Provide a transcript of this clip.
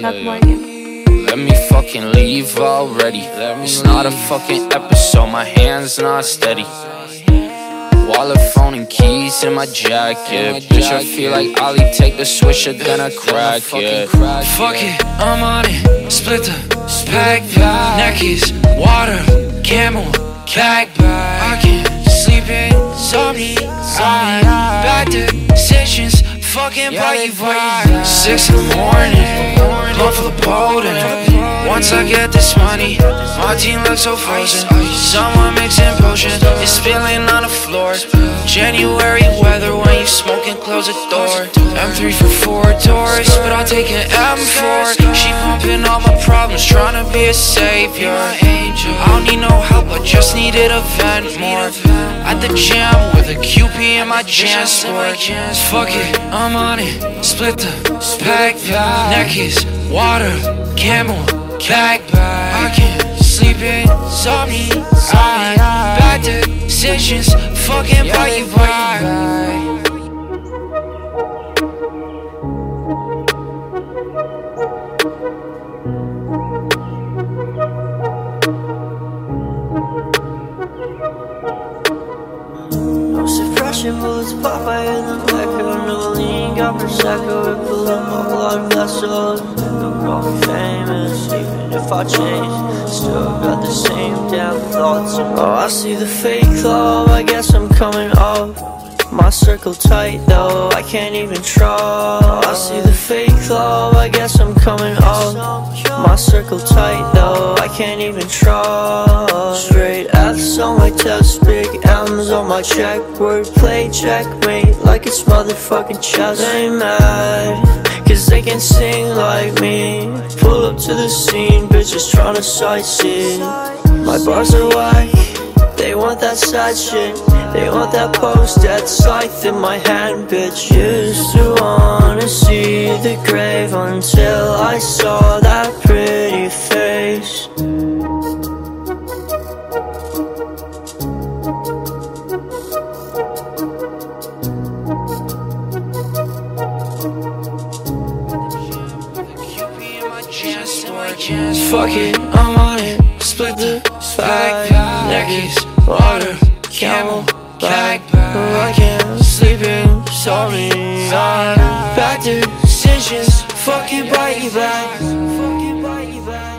Let me fucking leave already. It's not a fucking episode, my hand's not steady. Wallet, phone, and keys in my jacket. Bitch, I feel like Ollie, take the swisher, then I crack it. Fuck it, I'm on it. Split the pack, neckies, water, camel, cag. I can't sleep insomnia. Bad decisions, fucking body vibe. 6 in the morning, blood for the Bolden. Once I get this money, my team looks so frozen. Someone mixing potions, it's spilling on the floor. January weather when you smoke and close the door. M3 for 4 doors, but I'll take an M4. She pumping all my problems, trying to be a savior. I don't need no help, I just needed a vent more. At the gym with a QP in my jansport. Fuck it, I'm on it. Split the pack, neckies, water, camel, cag. I can't sleep insomnia. Bad decisions, fucking body vibe. Suppression bullets pop higher than Becca. No lean, got Prosecco. It blew up my blood vessels. I'm growing famous, even if I change. Still got the same damn thoughts. Oh, I see the fake love, I guess I'm coming off. My circle tight though, I can't even try. I see the fake love, I guess I'm coming off. My circle tight though, I can't even try. Straight F's on my test, big M's on my check. Wordplay checkmate, like it's motherfucking chess. They mad, cause they can sing like me. Pull up to the scene, bitches tryna sightsee. My bars are whack, they want that side shit. They want that post, that scythe in my hand, bitch. Used to wanna see the grave until I saw that pretty face. Fuck it, I'm on it. Split the pack, neckies, water, camel, cag. I can't sleep in, sorry. Bad decisions, fucking bite you back.